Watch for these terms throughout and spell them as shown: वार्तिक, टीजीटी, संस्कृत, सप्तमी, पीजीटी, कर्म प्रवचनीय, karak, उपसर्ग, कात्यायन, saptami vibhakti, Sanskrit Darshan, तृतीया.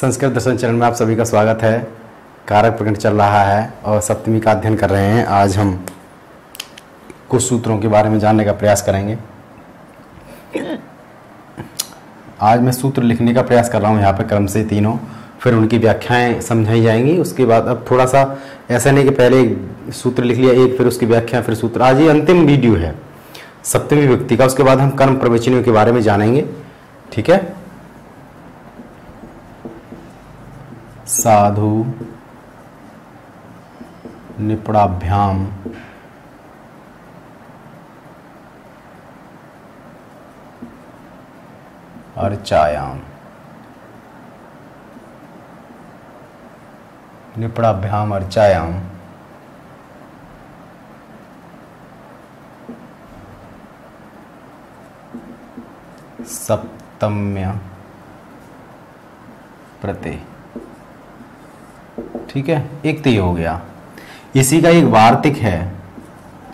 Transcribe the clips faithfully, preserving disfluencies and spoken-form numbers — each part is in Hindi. संस्कृत दर्शन चैनल में आप सभी का स्वागत है। कारक प्रकरण चल रहा है और सप्तमी का अध्ययन कर रहे हैं। आज हम कुछ सूत्रों के बारे में जानने का प्रयास करेंगे। आज मैं सूत्र लिखने का प्रयास कर रहा हूँ यहाँ पर क्रम से तीनों, फिर उनकी व्याख्याएं समझाई जाएंगी। उसके बाद अब थोड़ा सा ऐसा नहीं कि पहले एक सूत्र लिख लिया एक, फिर उसकी व्याख्या, फिर सूत्र। आज ये अंतिम वीडियो है सप्तमी विभक्ति का। उसके बाद हम कर्म प्रवचनियों के बारे में जानेंगे। ठीक है। साधु निपड़ाभ्याम अर्चायाम। निपड़ाभ्याम अर्चायाम सप्तम्य प्रते। ठीक है, एक तो ये हो गया। इसी का एक वार्तिक है,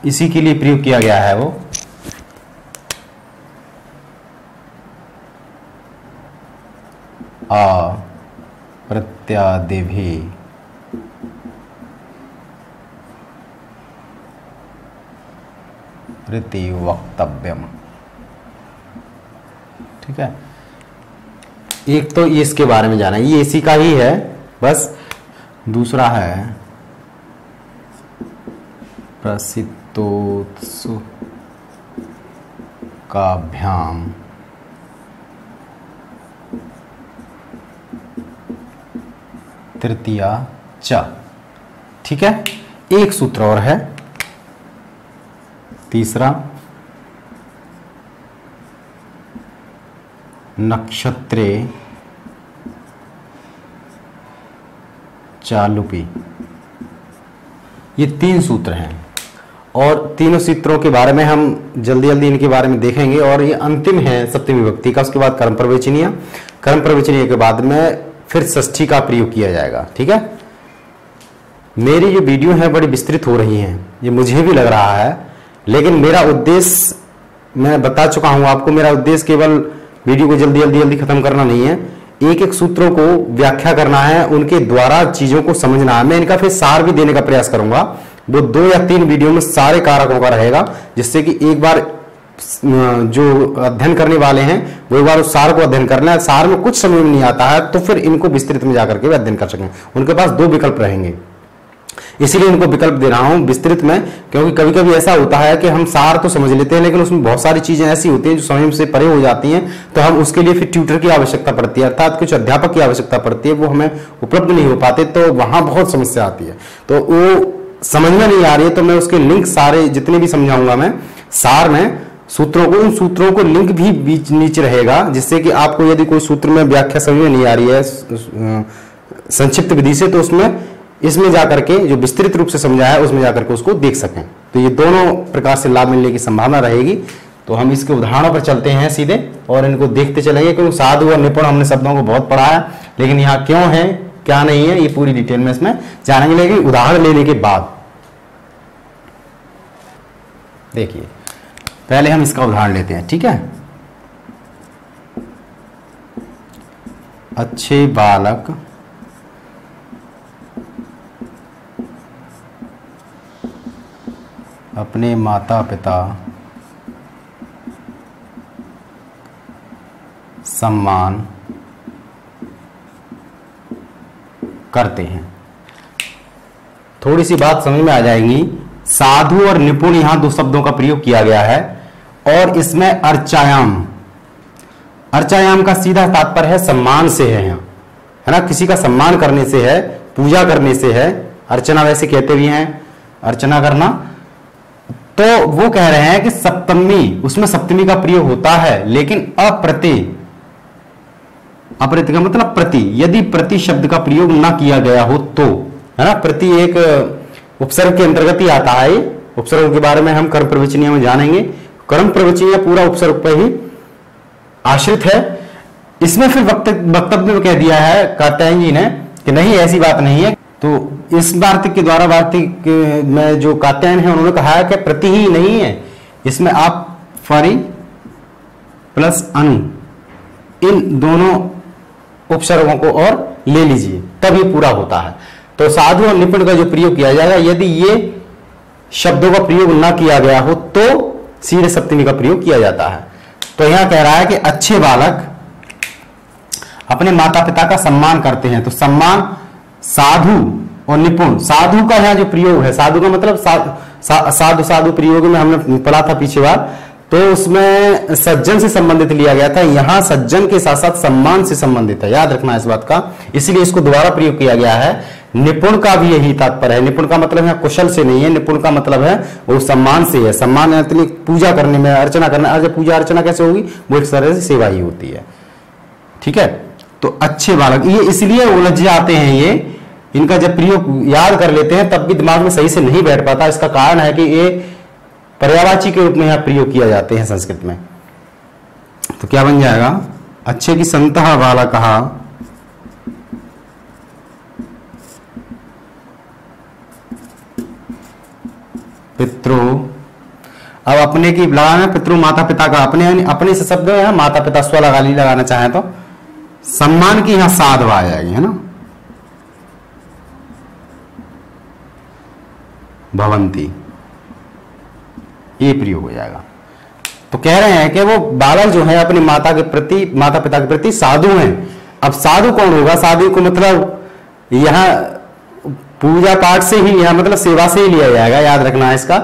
इसी के लिए प्रयोग किया गया है। वो आ प्रत्यादेवी प्रतिवक्तव्यम। ठीक है, एक तो ये इसके बारे में जाना है, ये इसी का ही है बस। दूसरा है प्रसिद्धोत्सु काभ्याम तृतीया च। ठीक है, एक सूत्र और है तीसरा, नक्षत्रे चालुपी। ये तीन सूत्र हैं और तीनों सूत्रों के बारे में हम जल्दी जल्दी इनके बारे में देखेंगे। और ये अंतिम है सप्तमी विभक्ति का। उसके बाद कर्म प्रवचनीय, कर्म प्रवचनीय के बाद में फिर षष्ठी का प्रयोग किया जाएगा। ठीक है। मेरी जो वीडियो है बड़ी विस्तृत हो रही है, ये मुझे भी लग रहा है, लेकिन मेरा उद्देश्य मैं बता चुका हूँ आपको। मेरा उद्देश्य केवल वीडियो को जल्दी जल्दी जल्दी खत्म करना नहीं है, एक एक सूत्रों को व्याख्या करना है, उनके द्वारा चीजों को समझना है। मैं इनका फिर सार भी देने का प्रयास करूंगा। वो दो या तीन वीडियो में सारे कारकों का रहेगा, जिससे कि एक बार जो अध्ययन करने वाले हैं वो एक बार उस सार को अध्ययन करना है। सार में कुछ समझ में नहीं आता है तो फिर इनको विस्तृत में जाकर के वे अध्ययन कर सकें। उनके पास दो विकल्प रहेंगे, इसीलिए इनको विकल्प दे रहा हूं विस्तृत में। क्योंकि कभी कभी ऐसा होता है कि हम सार तो समझ लेते हैं, लेकिन उसमें बहुत सारी चीजें ऐसी होती हैं जो समझ से परे हो जाती हैं, तो हम उसके लिए फिर ट्यूटर की आवश्यकता पड़ती है, अर्थात कुछ अध्यापक की आवश्यकता पड़ती है। वो हमें उपलब्ध नहीं हो पाते, तो वहां बहुत समस्या आती है। तो वो समझ में नहीं आ रही है, तो मैं उसके लिंक सारे जितने भी समझाऊंगा मैं सार में सूत्रों को, उन सूत्रों को लिंक भी बीच नीचे रहेगा, जिससे कि आपको यदि कोई सूत्र में व्याख्या समझ में नहीं आ रही है संक्षिप्त विधि से, तो उसमें इसमें जाकर के जो विस्तृत रूप से समझा है उसमें जाकर के उसको देख सकें। तो ये दोनों प्रकार से लाभ मिलने की संभावना रहेगी। तो हम इसके उदाहरणों पर चलते हैं सीधे और इनको देखते चलेंगे, क्योंकि साधु और निपुण हमने शब्दों को बहुत पढ़ा है, लेकिन यहाँ क्यों है क्या नहीं है ये पूरी डिटेल में इसमें जानेंगे। लेकिन उदाहरण लेने के बाद देखिए, पहले हम इसका उदाहरण लेते हैं। ठीक है। अच्छे बालक अपने माता पिता सम्मान करते हैं। थोड़ी सी बात समझ में आ जाएगी। साधु और निपुण यहां दो शब्दों का प्रयोग किया गया है और इसमें अर्चायाम, अर्चायाम का सीधा तात्पर्य है सम्मान से है। यहाँ है ना, किसी का सम्मान करने से है, पूजा करने से है। अर्चना वैसे कहते भी हैं, अर्चना करना। तो वो कह रहे हैं कि सप्तमी, उसमें सप्तमी का प्रयोग होता है, लेकिन अप्रति, अप्रति का मतलब प्रति, यदि प्रति शब्द का प्रयोग ना किया गया हो तो, है ना। प्रति एक उपसर्ग के अंतर्गत ही आता है। उपसर्ग के बारे में हम कर्म प्रवचनीय में जानेंगे। कर्म प्रवचनीय पूरा उपसर्ग पर ही आश्रित है। इसमें फिर वक्तव्य में कह दिया है कात्यायन जी ने कि नहीं, ऐसी बात नहीं है। तो इस वार्तिक के द्वारा, वार्तिक में जो कात्यायन है उन्होंने कहा है कि प्रति ही नहीं है, इसमें आप फरी प्लस अनु, इन दोनों उपसर्गों को और ले लीजिए तभी पूरा होता है। तो साधु और निपुण का जो प्रयोग किया जाएगा, यदि ये शब्दों का प्रयोग ना किया गया हो तो सीधे सप्तमी का प्रयोग किया जाता है। तो यहां कह रहा है कि अच्छे बालक अपने माता पिता का सम्मान करते हैं, तो सम्मान साधु और निपुण, साधु का यहाँ जो प्रयोग है, साधु का मतलब साधु सा, साधु, साधु प्रयोग में हमने पढ़ा था पिछली बार, तो उसमें सज्जन से संबंधित लिया गया था, यहाँ सज्जन के साथ साथ सम्मान से संबंधित है, याद रखना इस बात का, इसलिए इसको दोबारा प्रयोग किया गया है। निपुण का भी यही तात्पर्य है, निपुण का मतलब है कुशल से नहीं है, निपुण का मतलब है वो सम्मान से है, सम्मान यानी पूजा करने में, अर्चना करना, पूजा अर्चना कैसे होगी, वो एक तरह से सेवा ही होती है, ठीक है। तो अच्छे बालक, ये इसलिए उलझ जाते हैं ये, इनका जब प्रयोग याद कर लेते हैं तब भी दिमाग में सही से नहीं बैठ पाता, इसका कारण है कि ये पर्यायवाची के रूप में यहाँ प्रयोग किया जाते हैं संस्कृत में। तो क्या बन जाएगा, अच्छे की संतः बालक कहा, पितृ, अब अपने की लगाना पितृ माता पिता का, अपने अपने से शब्द है, माता पिता स्व लगा ली, लगाना चाहे तो सम्मान की यहां साधवा आ जाएगी, है ना, भवंती, ये प्रयोग हो जाएगा। तो कह रहे हैं कि वो बालक जो है अपने माता के प्रति, माता पिता के प्रति साधु हैं। अब साधु कौन होगा, साधु को मतलब यहाँ पूजा पाठ से ही, यहाँ मतलब सेवा से ही लिया जाएगा, याद रखना है इसका।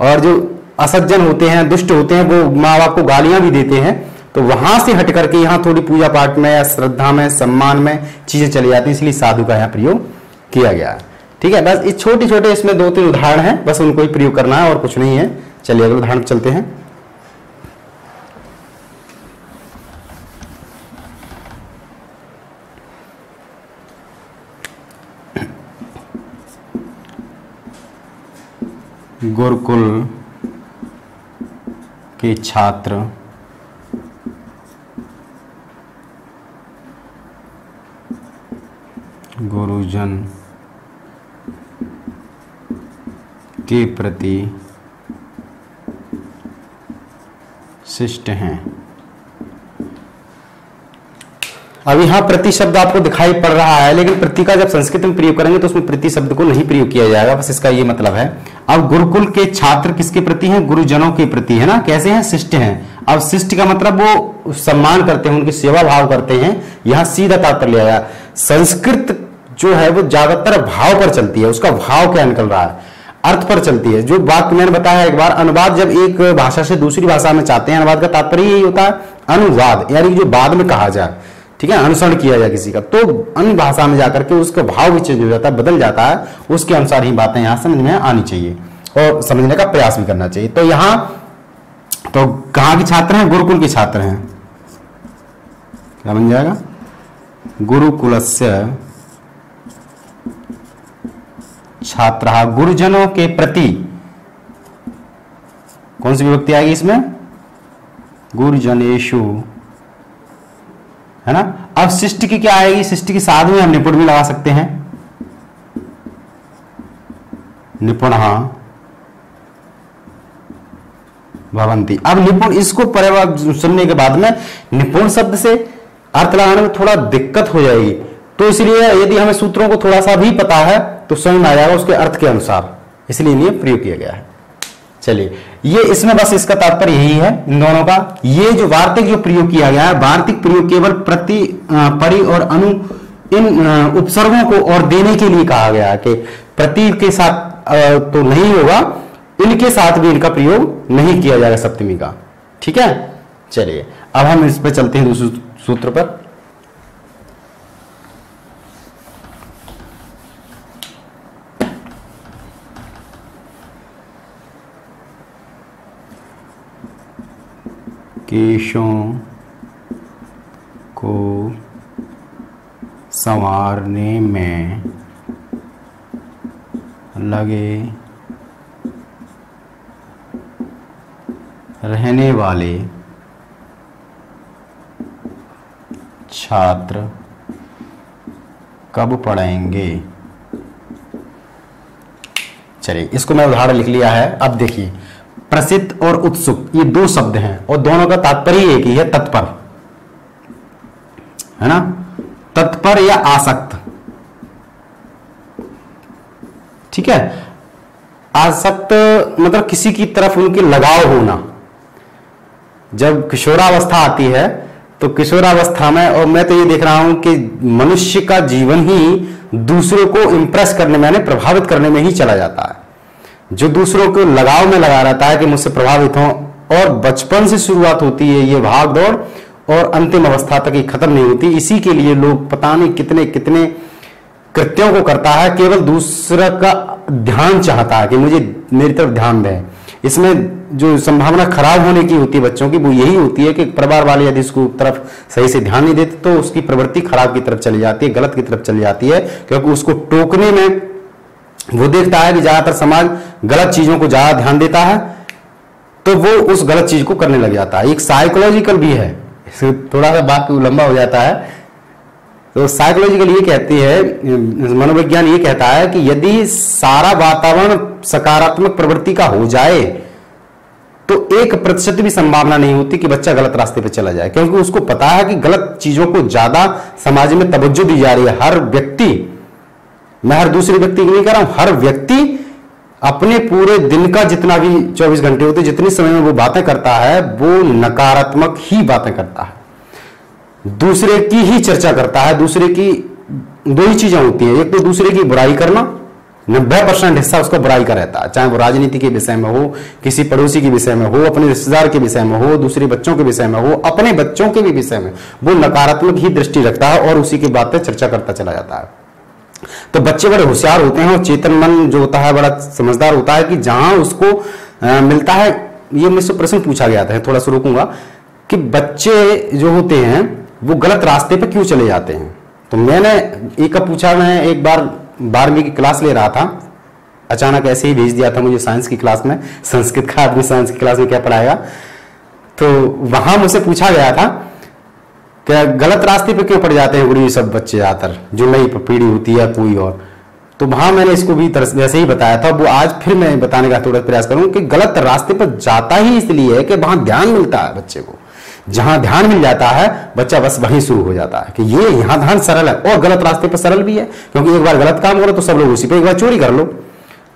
और जो असज्जन होते हैं, दुष्ट होते हैं, वो माँ बाप को गालियां भी देते हैं, तो वहां से हट करके यहाँ थोड़ी पूजा पाठ में या श्रद्धा में, सम्मान में चीजें चली जाती है, इसलिए साधु का यहाँ प्रयोग किया गया है, ठीक है। बस इस छोटे छोटे इसमें दो तीन उदाहरण हैं, बस उनको ही प्रयोग करना है और कुछ नहीं है। चलिए अगले उदाहरण चलते हैं। गुरुकुल के छात्र गुरुजन के प्रति शिष्ट हैं। अब यहाँ प्रति शब्द आपको दिखाई पड़ रहा है, लेकिन प्रति का जब संस्कृत में प्रयोग करेंगे तो उसमें प्रति शब्द को नहीं प्रयोग किया जाएगा, बस इसका ये मतलब है। अब गुरुकुल के छात्र किसके प्रति हैं, गुरुजनों के प्रति, है ना, कैसे हैं, शिष्ट हैं। अब शिष्ट का मतलब वो सम्मान करते हैं, उनकी सेवा भाव करते हैं, यहाँ सीधा तात्पर्य लिया गया। संस्कृत जो है वो ज्यादातर भाव पर चलती है, उसका भाव क्या निकल रहा है, अर्थ पर चलती है। जो बात मैंने बताया एक बार, अनुवाद जब एक भाषा से दूसरी भाषा में चाहते हैं, अनुवाद का तात्पर्य यही होता है, अनुवाद यानी जो बाद में कहा जाए, ठीक है, अनुसरण किया जाए किसी का, तो अन्य भाषा में जाकर के उसका भाव भी चेंज हो जाता है, बदल जाता है, उसके अनुसार ही बातें यहाँ समझ में आनी चाहिए और समझने का प्रयास भी करना चाहिए। तो यहाँ तो कहाँ के छात्र हैं, गुरुकुल के छात्र हैं, क्या बन जाएगा, गुरुकुलस्य छात्रः, गुरुजनों के प्रति, कौन सी विभक्ति आएगी इसमें, गुरुजनेशु, है ना। अब शिष्ट की क्या आएगी, शिष्ट की साधु में हम निपुण भी लगा सकते हैं, निपुणः भवन्ति। अब निपुण इसको पर्यायवाची सुनने के बाद में निपुण शब्द से अर्थ लगाने में थोड़ा दिक्कत हो जाएगी, तो इसलिए यदि हमें सूत्रों को थोड़ा सा भी पता है तो समझ आ जाएगा उसके अर्थ के अनुसार, इसलिए इन्हें प्रयोग किया गया है। चलिए ये इसमें बस इसका तात्पर्य यही है इन दोनों का। ये जो वार्तिक जो प्रयोग किया गया है, वार्तिक प्रयोग केवल प्रति, परि और अनु इन उपसर्गों को और देने के लिए कहा गया है कि प्रति के साथ तो नहीं होगा, इनके साथ भी इनका प्रयोग नहीं किया जाएगा सप्तमी का, ठीक है। चलिए अब हम इस पर चलते हैं दूसरे सूत्र पर। केशों को संवारने में लगे रहने वाले छात्र कब पढ़ेंगे। चलिए इसको मैं उदाहरण लिख लिया है। अब देखिए, प्रसिद्ध और उत्सुक ये दो शब्द हैं और दोनों का तात्पर्य एक ही है, तत्पर, है ना। तत्पर या आसक्त, ठीक है। आसक्त मतलब किसी की तरफ उनके लगाव होना। जब किशोरावस्था आती है तो किशोरावस्था में, और मैं तो ये देख रहा हूं कि मनुष्य का जीवन ही दूसरों को इंप्रेस करने में, यानी प्रभावित करने में ही चला जाता है। जो दूसरों को लगाव में लगा रहता है कि मुझसे प्रभावित हो, और बचपन से शुरुआत होती है ये भाग दौड़ और अंतिम अवस्था तक ये खत्म नहीं होती। इसी के लिए लोग पता नहीं कितने कितने कृत्यों को करता है, केवल दूसरा का ध्यान चाहता है कि मुझे मेरी तरफ ध्यान दें। इसमें जो संभावना खराब होने की होती है बच्चों की, वो यही होती है कि परिवार वाले यदि उसको तरफ सही से ध्यान नहीं देते तो उसकी प्रवृत्ति खराब की तरफ चली जाती है, गलत की तरफ चली जाती है। क्योंकि उसको टोकने में वो देखता है कि ज्यादातर समाज गलत चीजों को ज्यादा ध्यान देता है, तो वो उस गलत चीज को करने लग जाता है। एक साइकोलॉजिकल भी है, थोड़ा सा बात लंबा हो जाता है। तो साइकोलॉजिकल ये कहती है, मनोविज्ञान ये कहता है कि यदि सारा वातावरण सकारात्मक प्रवृत्ति का हो जाए तो एक प्रतिशत भी संभावना नहीं होती कि बच्चा गलत रास्ते पर चला जाए, क्योंकि उसको पता है कि गलत चीजों को ज्यादा समाज में तवज्जो दी जा रही है। हर व्यक्ति, मैं हर दूसरे व्यक्ति की नहीं कह रहा हूं, हर व्यक्ति अपने पूरे दिन का जितना भी चौबीस घंटे होते, जितने समय में वो बातें करता है, वो नकारात्मक ही बातें करता है, दूसरे की ही चर्चा करता है। दूसरे की दो ही चीजें होती है, एक तो दूसरे की बुराई करना, नब्बे परसेंट हिस्सा उसका बुराई का रहता है, चाहे वो राजनीति के विषय में हो, किसी पड़ोसी के विषय में हो, अपने रिश्तेदार के विषय में हो, दूसरे बच्चों के विषय में हो, अपने बच्चों के भी विषय में, वो नकारात्मक ही दृष्टि रखता है और उसी की बात पर चर्चा करता चला जाता है। तो बच्चे बड़े होशियार होते हैं और चेतन मन जो होता है बड़ा समझदार होता है, कि जहां उसको आ, मिलता है, ये मुझसे प्रश्न पूछा गया था, थोड़ा सा रोकूंगा, कि बच्चे जो होते हैं वो गलत रास्ते पे क्यों चले जाते हैं। तो मैंने एक का पूछा, मैं एक बार बारहवीं की क्लास ले रहा था, अचानक ऐसे ही भेज दिया था मुझे साइंस की क्लास में, संस्कृत का आदमी साइंस की क्लास में क्या पढ़ाएगा। तो वहां मुझसे पूछा गया था कि गलत रास्ते पे क्यों पड़ जाते हैं गुरु ये सब बच्चे ज्यादातर, जो नई पीढ़ी होती है कोई और। तो वहां मैंने इसको भी वैसे ही बताया था, वो आज फिर मैं बताने का थोड़ा प्रयास करूं कि गलत रास्ते पर जाता ही इसलिए है कि वहां ध्यान मिलता है बच्चे को। जहां ध्यान मिल जाता है बच्चा बस वहीं शुरू हो जाता है कि ये यहां ध्यान सरल है, और गलत रास्ते पर सरल भी है, क्योंकि एक बार गलत काम करो तो सब लोग उसी पे, एक बार चोरी कर लो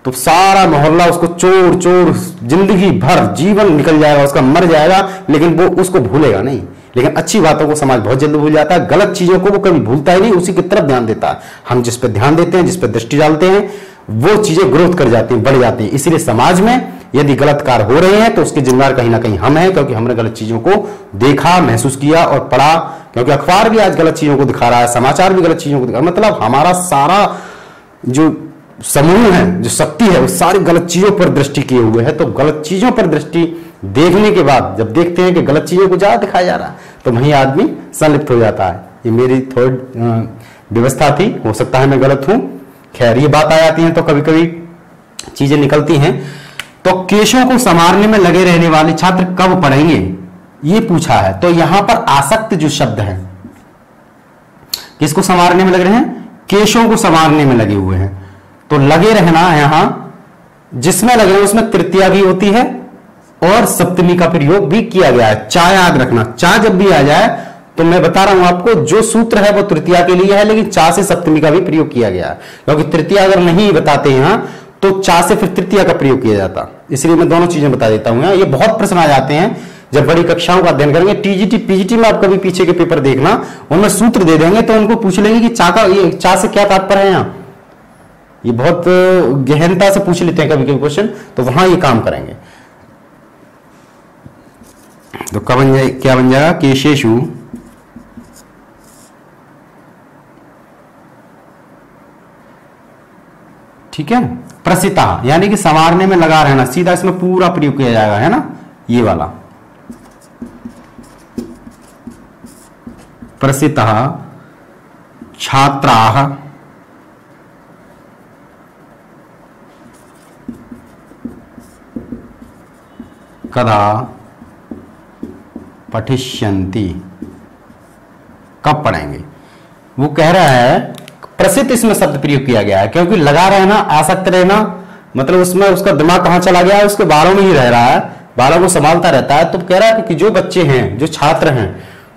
तो सारा मोहल्ला उसको चोर चोर जिंदगी भर जीवन निकल जाएगा उसका, मर जाएगा, लेकिन वो उसको भूलेगा नहीं। लेकिन अच्छी बातों को समाज बहुत जल्दी भूल जाता है, गलत चीजों को वो कभी भूलता ही नहीं, उसी की तरफ ध्यान देता है। हम जिस पर ध्यान देते हैं, जिस पर दृष्टि डालते हैं, वो चीजें ग्रोथ कर जाती हैं, बढ़ जाती हैं। इसीलिए समाज में यदि गलत कार्य हो रहे हैं तो उसके जिम्मेदार कहीं ना कहीं हम हैं, क्योंकि हमने गलत चीजों को देखा, महसूस किया और पढ़ा। क्योंकि अखबार भी आज गलत चीजों को दिखा रहा है, समाचार भी गलत चीजों को दिखा रहा है, मतलब हमारा सारा जो समूह है, जो शक्ति है, वो सारी गलत चीजों पर दृष्टि किए हुए है। तो गलत चीजों पर दृष्टि देखने के बाद जब देखते हैं कि गलत चीजों को ज्यादा दिखाया जा रहा है तो वहीं आदमी संलिप्त हो जाता है। ये मेरी थोड़ी व्यवस्था थी, हो सकता है मैं गलत हूं, खैर ये बात आ जाती है तो कभी कभी चीजें निकलती हैं। तो केशों को संवारने में लगे रहने वाले छात्र कब पढ़ेंगे ये पूछा है। तो यहां पर आसक्त जो शब्द है, किसको संवारने में लग रहे हैं? केशों को संवारने में लगे हुए हैं। तो लगे रहना यहां जिसमें लगे उसमें तृतीया भी होती है और सप्तमी का प्रयोग भी किया गया है। चा याद रखना, चा जब भी आ जाए तो मैं बता रहा हूं आपको जो सूत्र है वो तृतीया के लिए है, लेकिन चा से सप्तमी का भी प्रयोग किया गया है, क्योंकि तृतीया अगर नहीं बताते यहां तो चा से फिर तृतीया का प्रयोग किया जाता, इसलिए मैं दोनों चीजें बता देता हूं। ये बहुत प्रश्न आ जाते हैं जब बड़ी कक्षाओं का अध्ययन करेंगे, टीजीटी पीजीटी में आप कभी पीछे के पेपर देखना, उनमें सूत्र दे देंगे तो उनको पूछ लेंगे कि चा का ये चा से क्या तात्पर्य है। यहाँ ये बहुत गहनता से पूछ लेते हैं कभी कभी क्वेश्चन, तो वहां ये काम करेंगे। तो क्या बन जाए क्या बन जाएगा केशेशु ठीक है, प्रसिता यानी कि संवारने में लगा रहना, सीधा इसमें पूरा प्रयोग किया जाएगा, है ना ये वाला प्रसिता छात्राः कदा पठिष्यन्ति, कब पढ़ेंगे। वो कह रहा है प्रसिद्ध इसमें शब्द प्रयोग किया गया है, क्योंकि लगा रहना, आसक्त रहना, मतलब उसमें उसका दिमाग कहां चला गया है, उसके बालों में ही रह रहा है, बालों को संभालता रहता है। तो कह रहा है कि जो बच्चे हैं, जो छात्र हैं,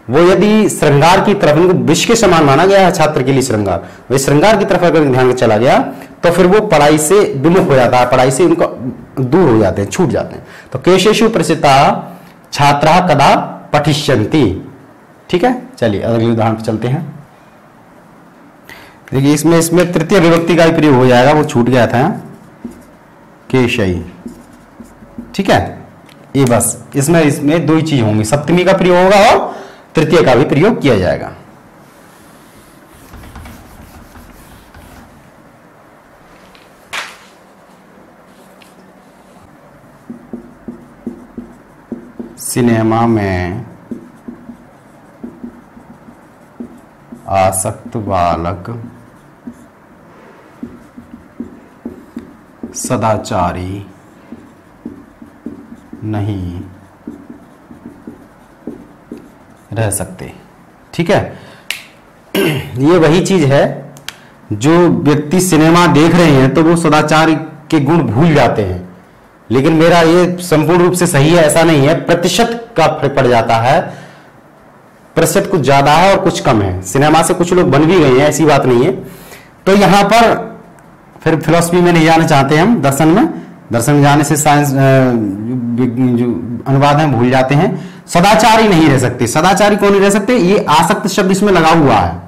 वो यदि श्रृंगार की तरफ, इनको विष के समान माना गया है छात्र के लिए श्रृंगार, वे श्रृंगार की तरफ अगर ध्यान चला गया तो फिर वो पढ़ाई से विमुख हो जाता है, पढ़ाई से उनको दूर हो जाते हैं, छूट जाते हैं। तो केशेषु प्रसिद्धा छात्रा कदा पठिष्यन्ति। ठीक है, चलिए अगले उदाहरण पर चलते हैं। देखिए इसमें इसमें तृतीय विभक्ति का ही प्रयोग हो जाएगा, वो छूट गया था केशई। ठीक है, ये बस इसमें इसमें दो ही चीज होंगी, सप्तमी का प्रयोग होगा और तृतीय का भी प्रयोग किया जाएगा। सिनेमा में आसक्त बालक सदाचारी नहीं रह सकते। ठीक है, ये वही चीज है, जो व्यक्ति सिनेमा देख रहे हैं तो वो सदाचार के गुण भूल जाते हैं, लेकिन मेरा ये संपूर्ण रूप से सही है ऐसा नहीं है, प्रतिशत का फर्क पड़ जाता है, प्रतिशत कुछ ज्यादा है और कुछ कम है। सिनेमा से कुछ लोग बन भी गए हैं, ऐसी बात नहीं है। तो यहां पर फिर फिलॉसफी में नहीं जाना चाहते हम, दर्शन में दर्शन में जाने से साइंस जो अनुवाद है भूल जाते हैं। सदाचारी नहीं रह सकते, सदाचारी कौन नहीं रह सकते, ये आसक्त शब्द इसमें लगा हुआ है।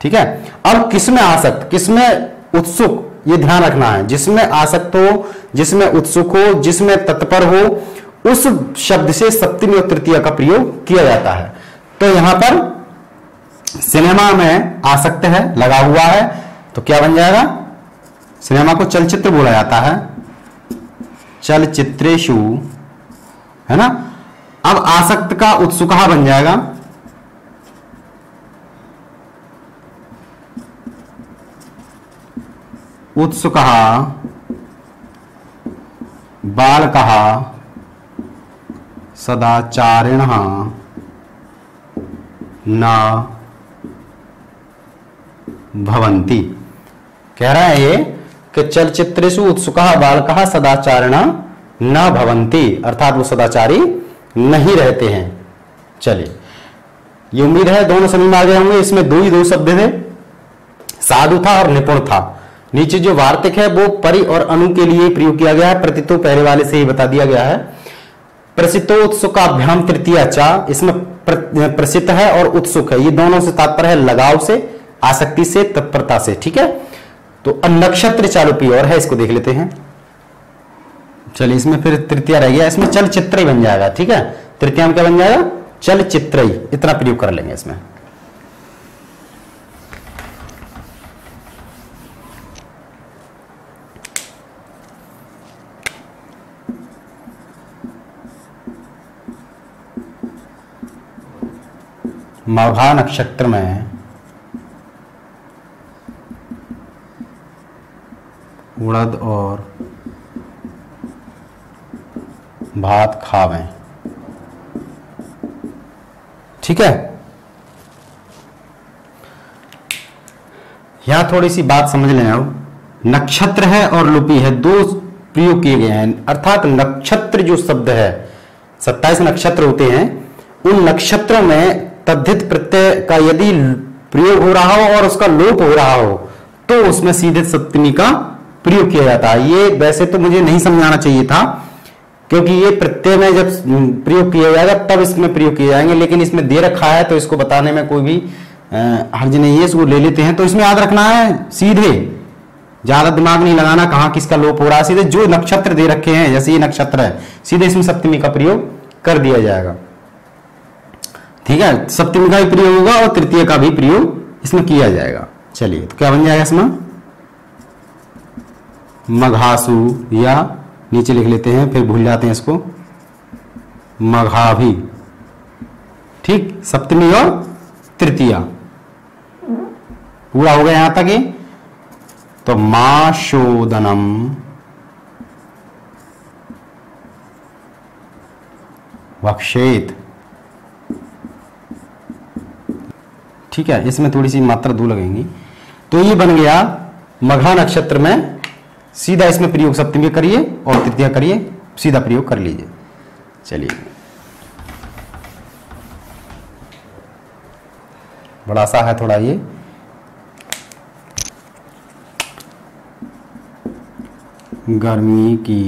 ठीक है, अब किसमें आसक्त, किसमें उत्सुक, ये ध्यान रखना है, जिसमें आसक्त हो, जिसमें उत्सुक हो, जिसमें तत्पर हो, उस शब्द से सप्तमी और तृतीया का प्रयोग किया जाता है। तो यहां पर सिनेमा में आसक्त है लगा हुआ है, तो क्या बन जाएगा, सिनेमा को चलचित्र बोला जाता है, चलचित्रेषु, है ना। अब आसक्त का उत्सुकहा बन जाएगा, उत्सुकहा बालकहा सदाचारिणहा ना भवन्ति। कह रहा है ये कि चलचित्रेषु उत्सुकहा बालकहा सदाचारिणा ना भवन्ति, अर्थात वो सदाचारी नहीं रहते हैं। चलिए, ये उम्मीद है दोनों समझ में आ गए होंगे। इसमें दो ही दो शब्द थे, साधु था और निपुण था। नीचे जो वार्तिक है वो परि और अनु के लिए प्रयोग किया गया है, प्रतितो पहले वाले से ही बता दिया गया है। प्रसितो उत्सुकाभ्याम तृतीया चा, इसमें प्रसिद्ध है और उत्सुक है, ये दोनों से तात्पर्य है लगाव से, आसक्ति से, तत्परता से। ठीक है, तो नक्षत्र चालुपी और है, इसको देख लेते हैं। चलिए, इसमें फिर तृतीया रह गया, इसमें चलचित्र ही बन जाएगा। ठीक है, तृतीया में क्या बन जाएगा, चलचित्र ही, इतना प्रयोग कर लेंगे इसमें। मघा नक्षत्र में उड़द और भात खावें। ठीक है, यहां थोड़ी सी बात समझ लें। अब नक्षत्र है और लुपी है, दो प्रयोग किए गए हैं, अर्थात नक्षत्र जो शब्द है, सत्ताईस नक्षत्र होते हैं, उन नक्षत्रों में तद्धित प्रत्यय का यदि प्रयोग हो रहा हो और उसका लोप हो रहा हो तो उसमें सीधे सप्तमी का प्रयोग किया जाता है। ये वैसे तो मुझे नहीं समझाना चाहिए था, क्योंकि ये प्रत्यय में जब प्रयोग किया जाएगा तब इसमें प्रयोग किए जाएंगे, लेकिन इसमें दे रखा है तो इसको बताने में कोई भी हर्ज नहीं है, इसको ले लेते हैं। तो इसमें याद रखना है सीधे, ज्यादा दिमाग नहीं लगाना कहाँ किसका लोप हो रहा है, सीधे जो नक्षत्र दे रखे हैं, जैसे ये नक्षत्र है, सीधे इसमें सप्तमी का प्रयोग कर दिया जाएगा। ठीक है, सप्तमी का भी प्रयोग होगा और तृतीय का भी प्रयोग इसमें किया जाएगा। चलिए, तो क्या बन जाएगा इसमें, मघासु, या नीचे लिख लेते हैं, फिर भूल जाते हैं इसको, मघाभी। ठीक, सप्तमी और तृतीया पूरा हो गया यहां तक। तो माशोदनम वक्षेत। ठीक है, इसमें थोड़ी सी मात्रा दो लगेंगी। तो ये बन गया मघा नक्षत्र में, सीधा इसमें प्रयोग सप्तमी करिए और तृतीया करिए, सीधा प्रयोग कर लीजिए। चलिए। बड़ा सा है थोड़ा ये। गर्मी की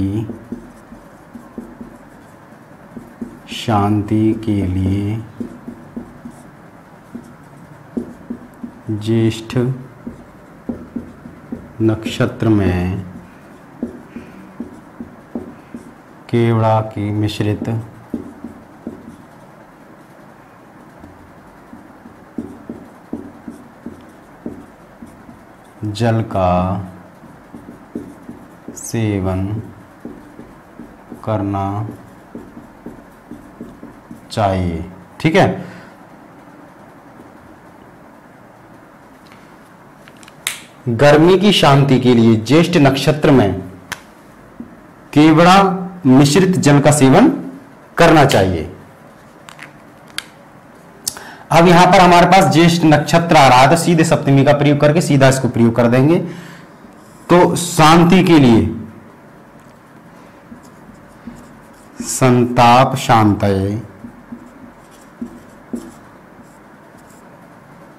शांति के लिए ज्येष्ठ नक्षत्र में केवड़ा की मिश्रित जल का सेवन करना चाहिए। ठीक है, गर्मी की शांति के लिए ज्येष्ठ नक्षत्र में केवड़ा मिश्रित जल का सेवन करना चाहिए। अब यहां पर हमारे पास ज्येष्ठ नक्षत्र आ रहा है, तो सीधे सप्तमी का प्रयोग करके सीधा इसको प्रयोग कर देंगे। तो शांति के लिए संताप शांतये,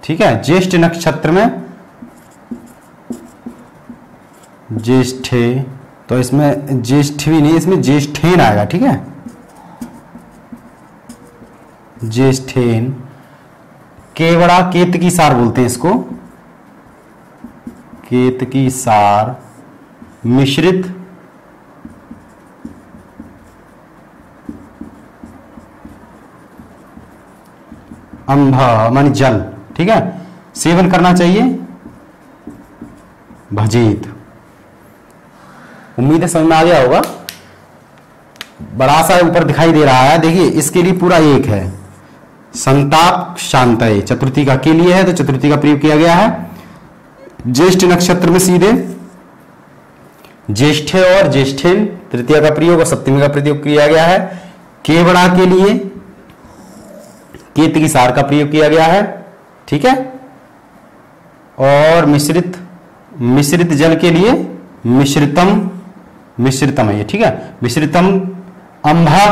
ठीक है, ज्येष्ठ नक्षत्र में ज्येष्ठे, तो इसमें ज्येष्ठ भी नहीं, इसमें ज्येष्ठेन आएगा। ठीक है, ज्येष्ठेन, केवड़ा केत की सार बोलते हैं इसको, केत की सार मिश्रित अंभ मानी जल, ठीक है, सेवन करना चाहिए। भजित, उम्मीद है समझ में आ गया होगा। बड़ा सा ऊपर दिखाई दे रहा है, देखिए इसके लिए पूरा एक है, संताप शांतये चतुर्थी का के लिए है, तो चतुर्थी का प्रयोग किया गया है। ज्येष्ठ नक्षत्र में सीधे ज्येष्ठ और ज्येष्ठिन तृतीया का प्रयोग और सप्तमी का प्रयोग किया गया है। केवड़ा के लिए केत की सार का प्रयोग किया गया है, ठीक है, और मिश्रित मिश्रित जल के लिए मिश्रितम मिश्रितम है ये, ठीक है, मिश्रितम अंभा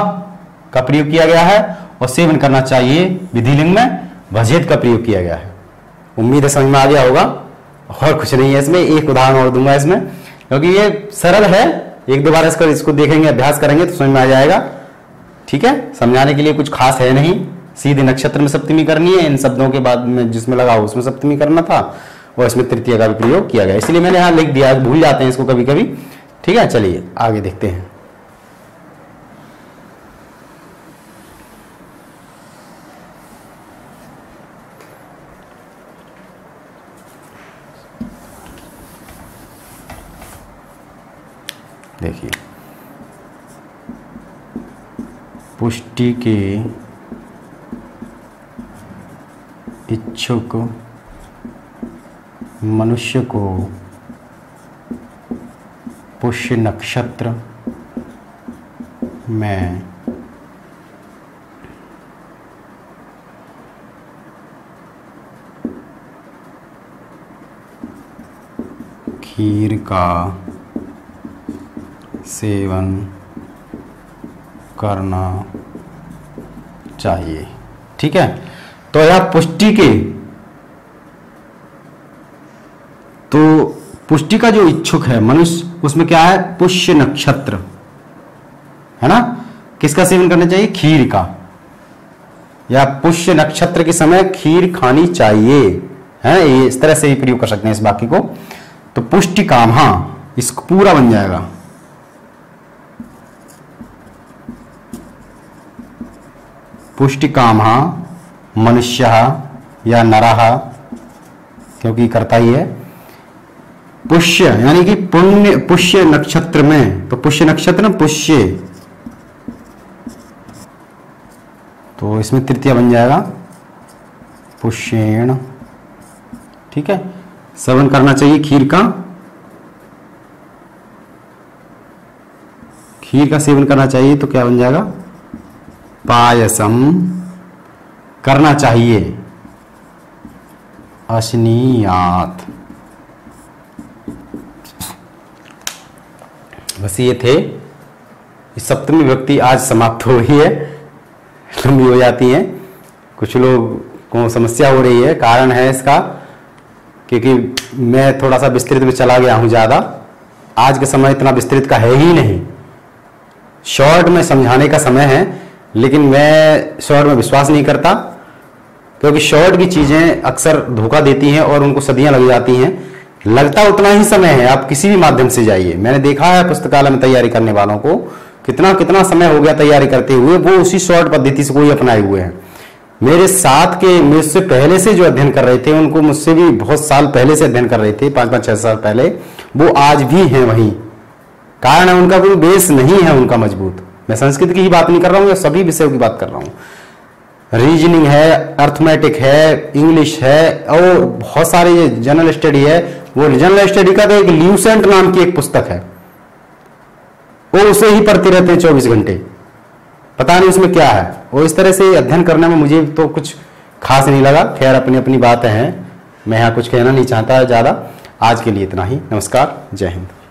का प्रयोग किया गया है और सेवन करना चाहिए विधिलिंग में भजेत का प्रयोग किया गया है। उम्मीद है समझ में आ गया होगा, और कुछ नहीं है इसमें। एक उदाहरण और दूंगा इसमें, क्योंकि ये सरल है। एक दो बार इसको इसको देखेंगे, अभ्यास करेंगे तो समझ में आ जाएगा। ठीक है, समझाने के लिए कुछ खास है नहीं, सीधे नक्षत्र में सप्तमी करनी है, इन शब्दों के बाद में जिसमें लगा उसमें सप्तमी करना था, और इसमें तृतीया का भी प्रयोग किया गया, इसलिए मैंने यहाँ लिख दिया, भूल जाते हैं इसको कभी कभी। ठीक है, चलिए आगे देखते हैं। देखिए, पुष्टि के इच्छुक मनुष्य को पुष्य नक्षत्र में खीर का सेवन करना चाहिए। ठीक है, तो यह पुष्टि के, तो पुष्टि का जो इच्छुक है मनुष्य, उसमें क्या है, पुष्य नक्षत्र है ना, किसका सेवन करना चाहिए, खीर का, या पुष्य नक्षत्र के समय खीर खानी चाहिए है, इस तरह से ही प्रयोग कर सकते हैं इस वाक्य को। तो पुष्टि काम, हाँ, इसको पूरा बन जाएगा, पुष्टिकामः मनुष्यः या नरः, क्योंकि करता ही है, पुष्य यानी कि पुण्य, पुष्य नक्षत्र में, तो पुष्य नक्षत्र में पुष्य, तो इसमें तृतीया बन जाएगा, पुष्येण, ठीक है, सेवन करना चाहिए खीर का, खीर का सेवन करना चाहिए, तो क्या बन जाएगा, पायसम करना चाहिए, अश्नीयात। बस ये थे, इस सप्तमी विभक्ति आज समाप्त हो गई है, लंबी हो जाती है, कुछ लोग को समस्या हो रही है। कारण है इसका क्योंकि मैं थोड़ा सा विस्तृत में चला गया हूँ ज़्यादा। आज के समय इतना विस्तृत का है ही नहीं, शॉर्ट में समझाने का समय है, लेकिन मैं शॉर्ट में विश्वास नहीं करता क्योंकि शॉर्ट की चीज़ें अक्सर धोखा देती हैं और उनको सदियां लग जाती हैं। लगता उतना ही समय है, आप किसी भी माध्यम से जाइए। मैंने देखा है पुस्तकालय में तैयारी करने वालों को कितना कितना समय हो गया तैयारी करते हुए, वो उसी शॉर्ट पद्धति से कोई अपनाए हुए हैं। मेरे साथ के मुझसे पहले से जो अध्ययन कर रहे थे, उनको मुझसे भी बहुत साल पहले से अध्ययन कर रहे थे, पाँच पाँच छः साल पहले, वो आज भी हैं वहीं। कारण है उनका कोई बेस नहीं है उनका मजबूत। मैं संस्कृत की ही बात नहीं कर रहा हूँ, सभी विषयों की बात कर रहा हूँ। रीजनिंग है, अर्थमेटिक है, इंग्लिश है और बहुत सारे जनरल स्टडी है। वो जनरल स्टडी का तो एक ल्यूसेंट नाम की एक पुस्तक है, वो उसे ही पढ़ते रहते हैं चौबीस घंटे, पता नहीं उसमें क्या है। और इस तरह से अध्ययन करने में मुझे तो कुछ खास नहीं लगा। खैर, अपनी अपनी बातें हैं, मैं यहाँ कुछ कहना नहीं चाहता ज़्यादा। आज के लिए इतना ही। नमस्कार, जय हिंद।